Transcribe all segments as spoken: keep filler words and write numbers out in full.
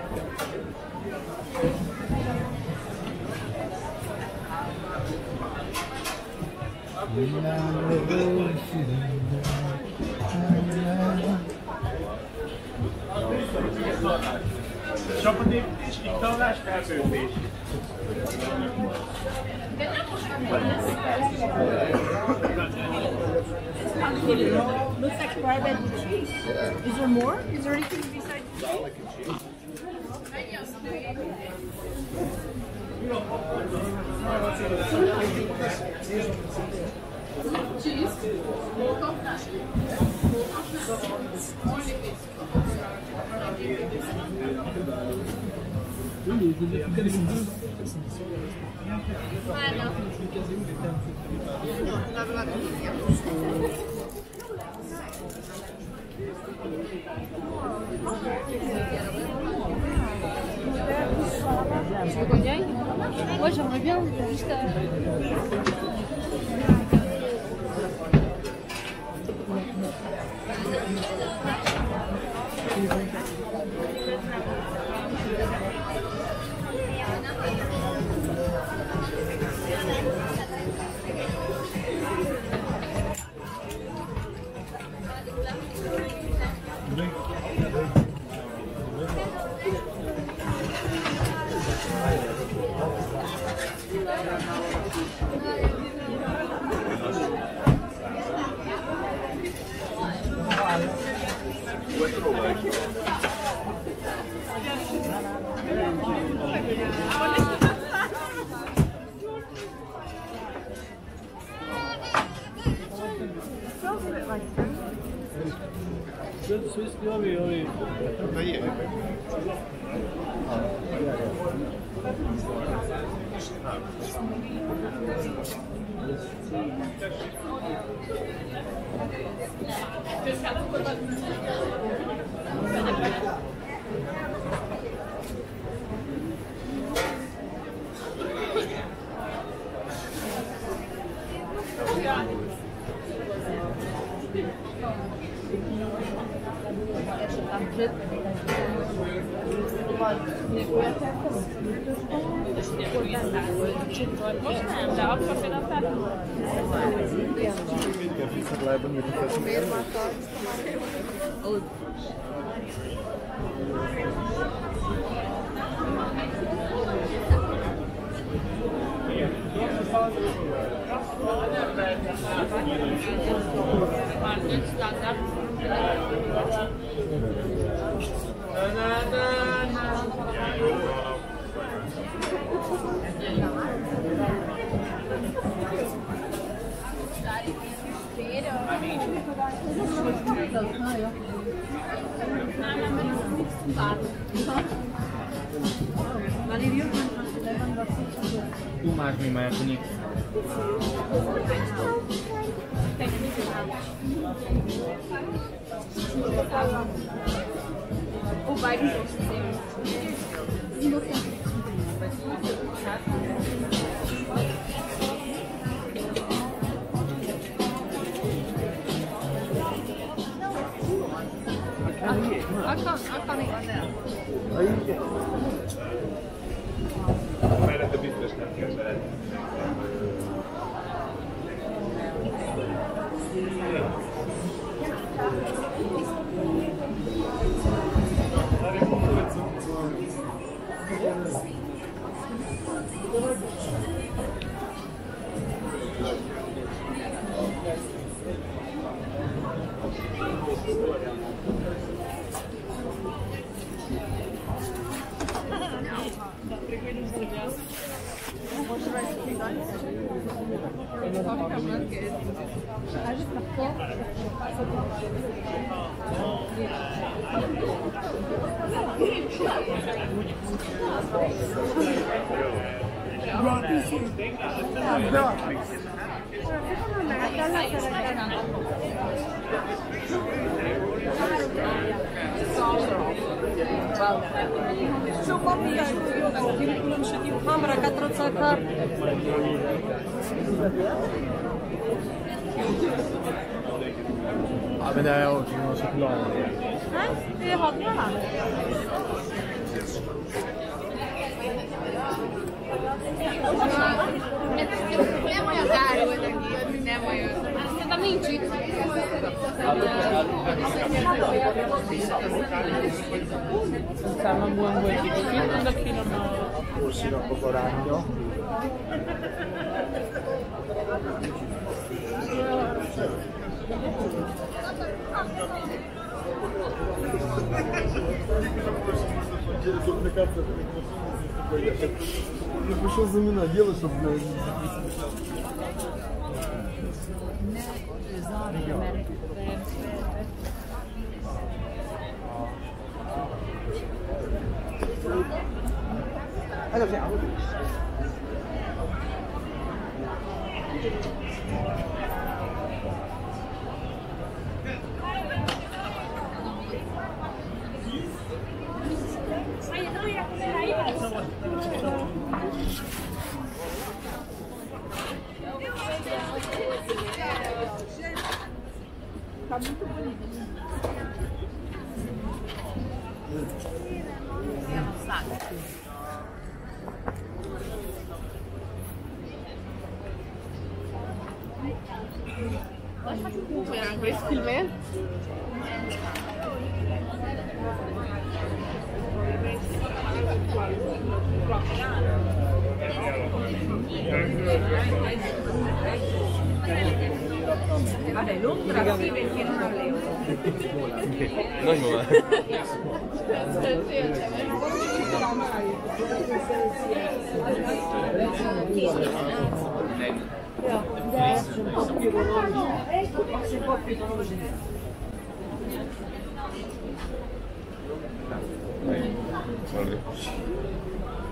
Ovi, ovi. Da je. Sorry.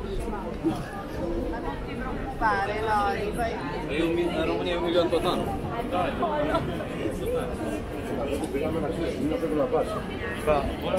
Ma non ti preoccupare, Lori, fai... Io a Romania un milione totan. Dai, non per una pace. Va, ora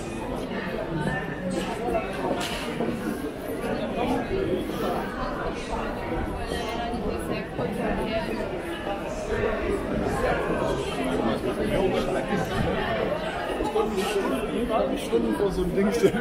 Thank you.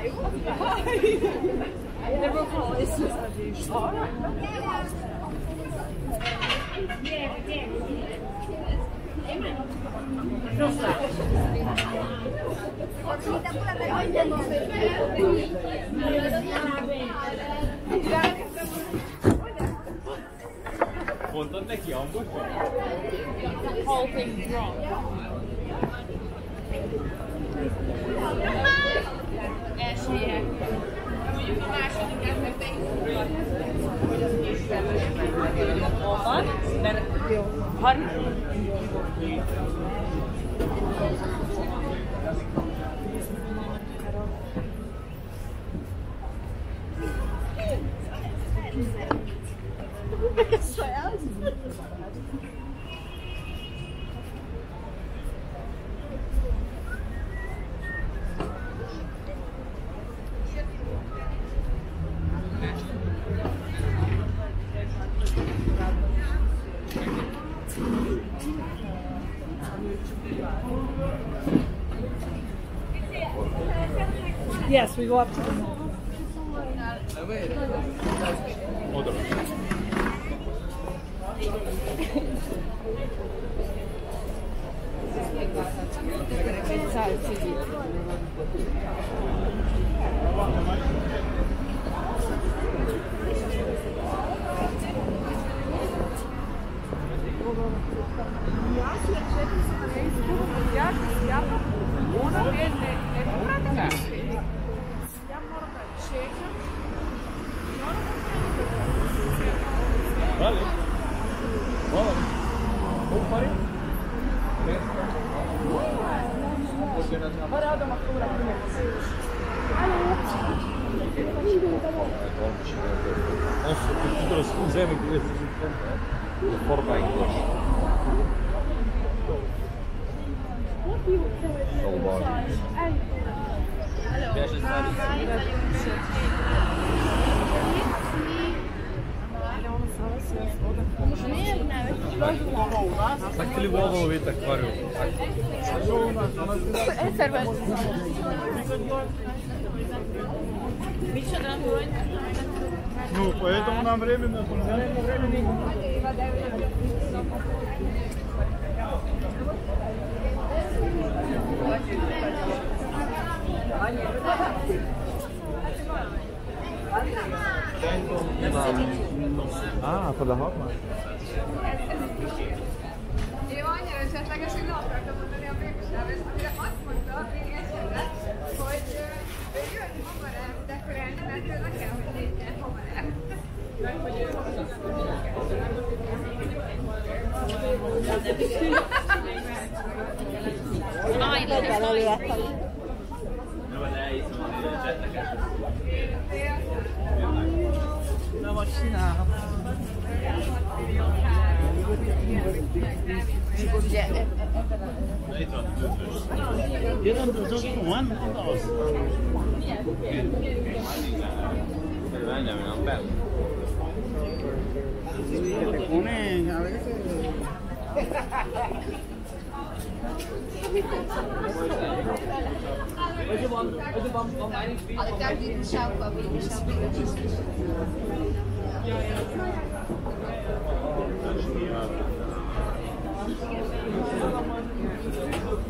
The vocal is just mondtad neki hangosan? All things wrong. Elsője. Mondjuk a másodikát meg te is hogy az készben van, mert jó. harminc. Yes, we go up to the mall. Ну, поэтому нам временно А, подогнал? Grazie.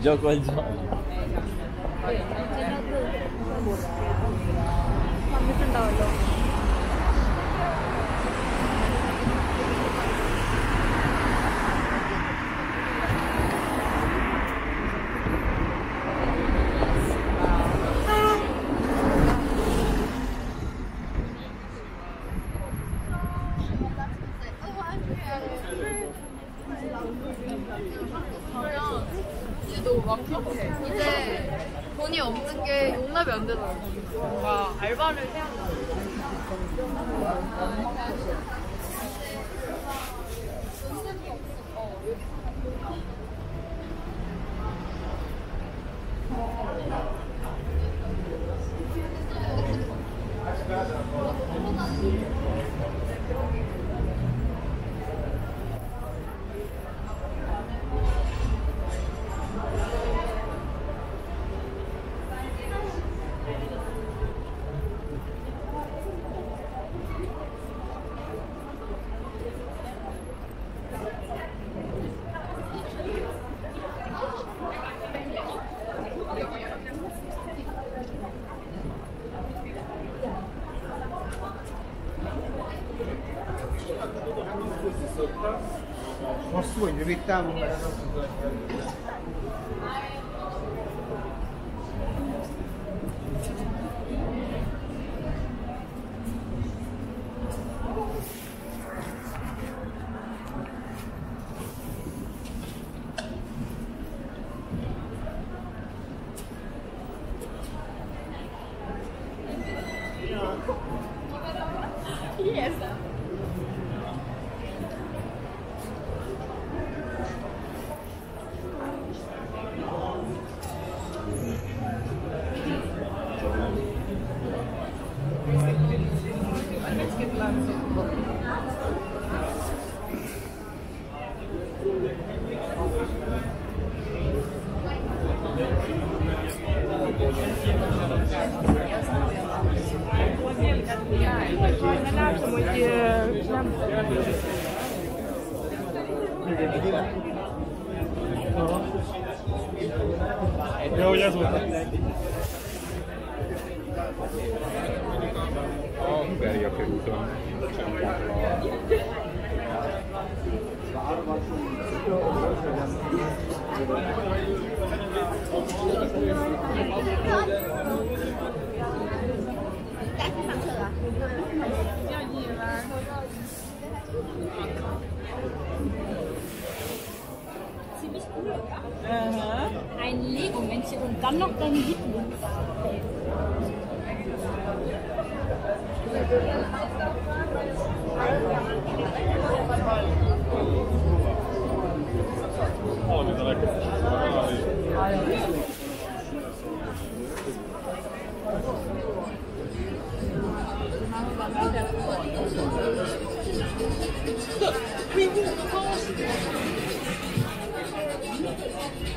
Gioco al gioco.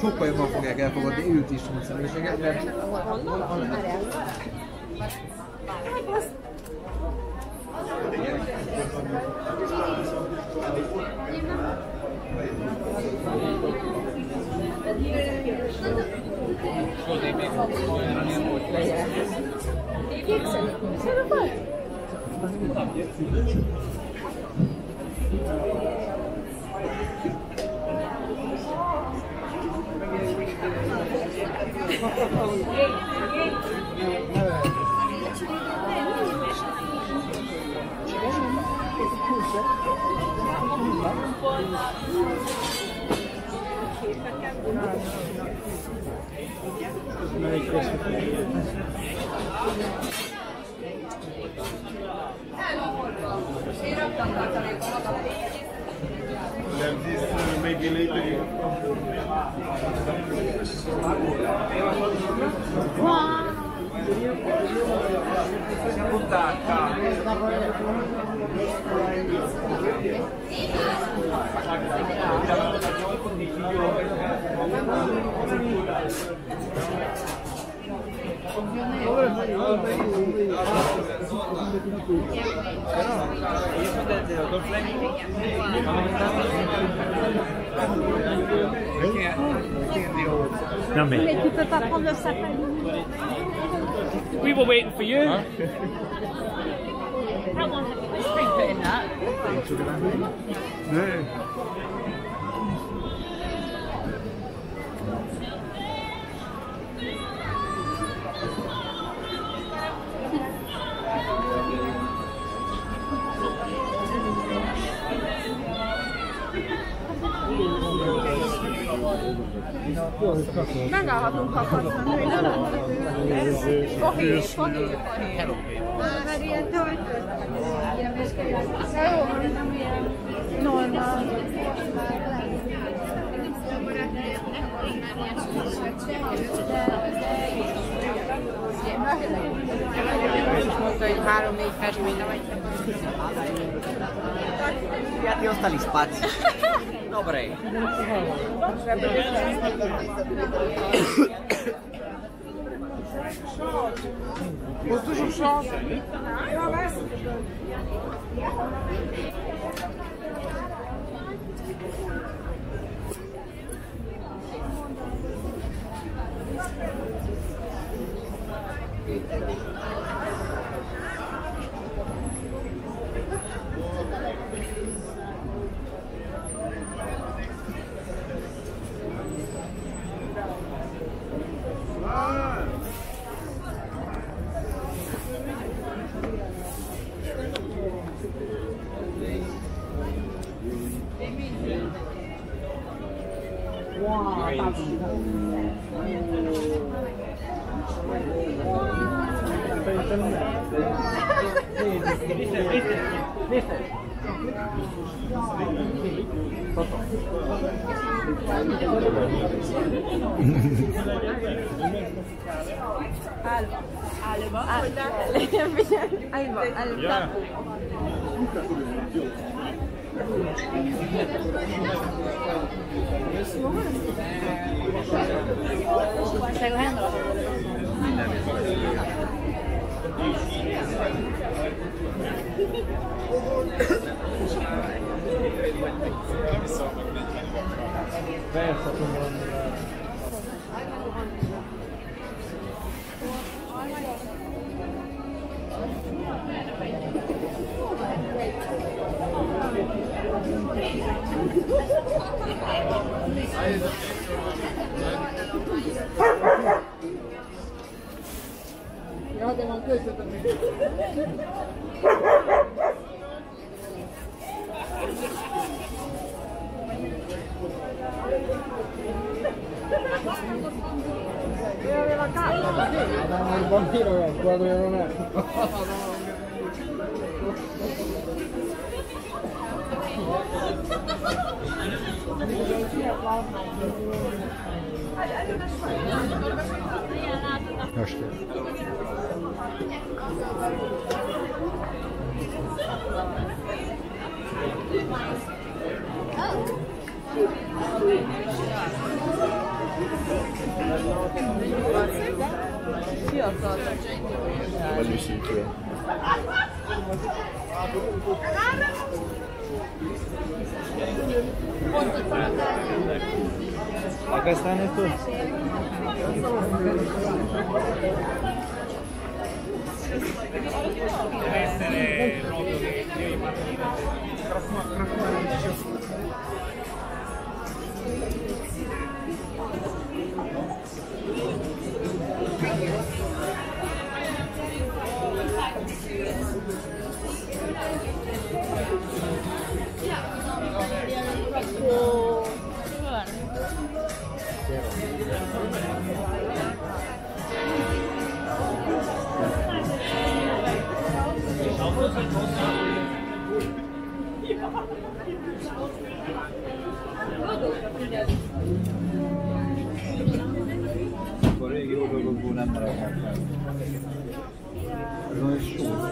Sokkal jobban fogják elfogadni őt is, mint személyiséget, mert van lehet. Hát, Non mais tu peux pas prendre le sac à dos. We were waiting for you. Huh? That one had a spring put in that. Megállhatunk a kocson, hogy nem fogjuk, fogjuk, mert ilyen töltött, ilyen normál. És most mondta, hogy három-négy festmény, nem egy festmény. Ti ostali spazi. Dobre. Ho toujours chance. Agarra! Acá están estos. Deve essere proprio che io gli Vorrei che io lo con una parola. Non è sciuto.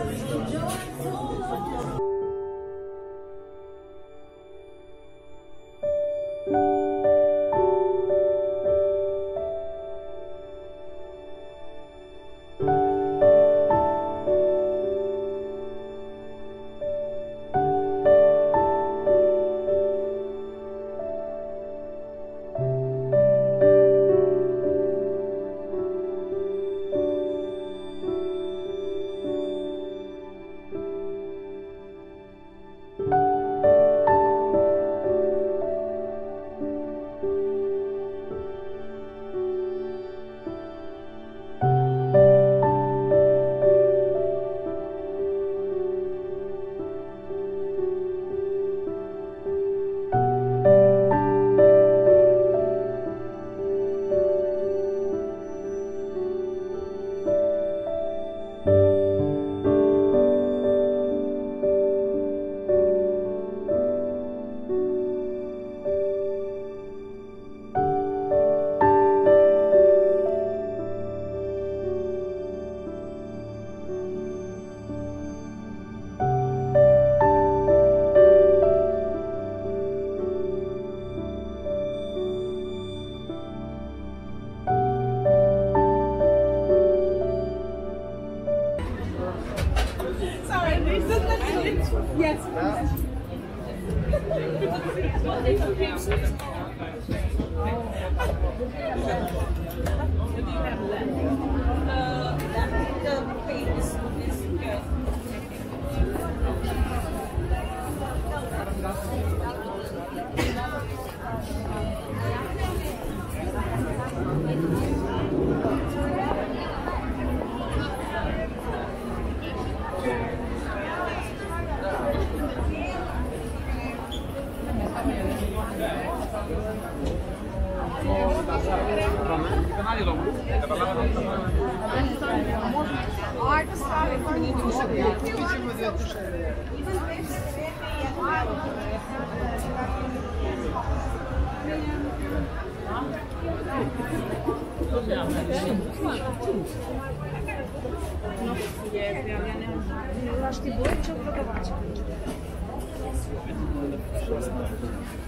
Yes.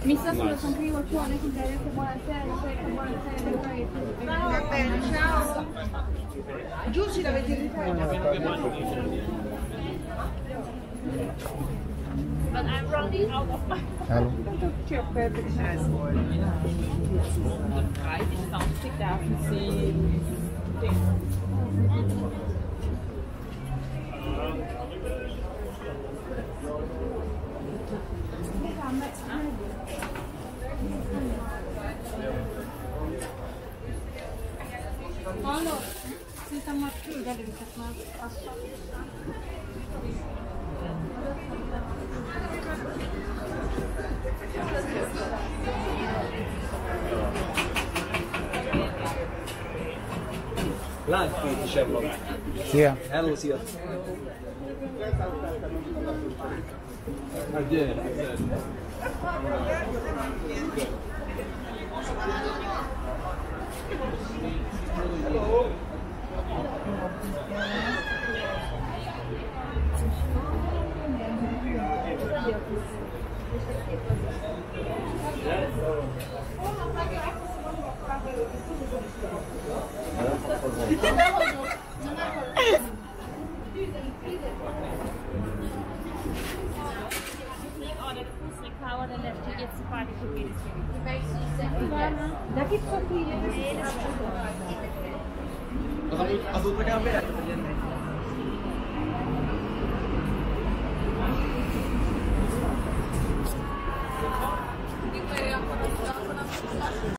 Mi sa che lo sono qui con buona buonasera, va bene, ciao. Giù ci l'avete ripetuto. But I'm running out of my Látni is ebben. Szia! Hello, szia! Hello! Power, then left to get Salzbade kупили. Da gibt es so viele. Also, da kann man mehr.